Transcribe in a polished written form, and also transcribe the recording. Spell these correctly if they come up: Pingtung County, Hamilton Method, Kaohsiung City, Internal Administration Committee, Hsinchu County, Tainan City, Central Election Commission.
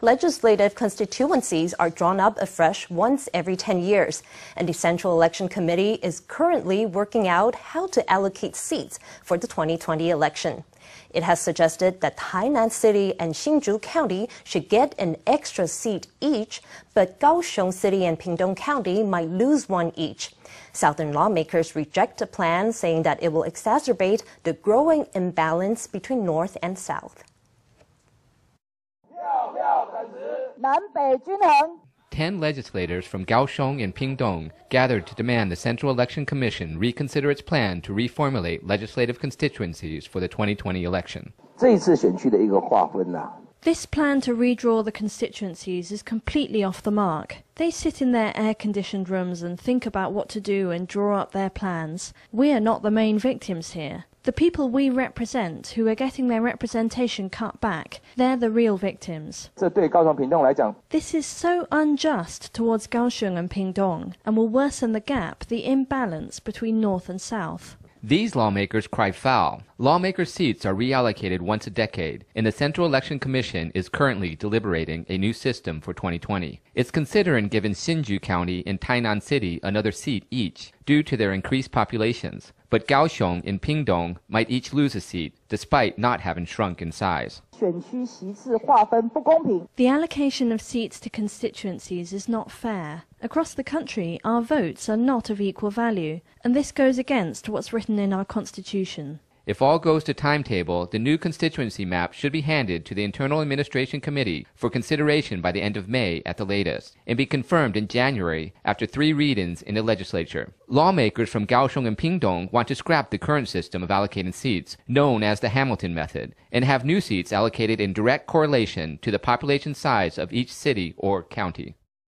legislative constituencies are drawn up afresh once every 10 years, and the Central Election Committee is currently working out how to allocate seats for the 2020 election. It has suggested that Tainan City and Hsinchu County should get an extra seat each, but Kaohsiung City and Pingtung County might lose one each. Southern lawmakers reject the plan, saying that it will exacerbate the growing imbalance between North and South. 10 legislators from Kaohsiung and Pingtung gathered to demand the Central Election Commission reconsider its plan to reformulate legislative constituencies for the 2020 election. This plan to redraw the constituencies is completely off the mark. They sit in their air-conditioned rooms and think about what to do and draw up their plans. We are not the main victims here. The people we represent, who are getting their representation cut back, they're the real victims. This is so unjust towards Kaohsiung and Pingtung, and will worsen the gap, the imbalance between North and South. These lawmakers cry foul. Lawmakers' seats are reallocated once a decade, and the Central Election Commission is currently deliberating a new system for 2020. It's considering giving Hsinchu County and Tainan City another seat each due to their increased populations, but Kaohsiung and Pingtung might each lose a seat, despite not having shrunk in size. The allocation of seats to constituencies is not fair. Across the country, our votes are not of equal value, and this goes against what's written in our Constitution. If all goes to timetable, the new constituency map should be handed to the Internal Administration Committee for consideration by the end of May at the latest, and be confirmed in January after 3 read-ins in the legislature. Lawmakers from Kaohsiung and Pingtung want to scrap the current system of allocating seats, known as the Hamilton Method, and have new seats allocated in direct correlation to the population size of each city or county.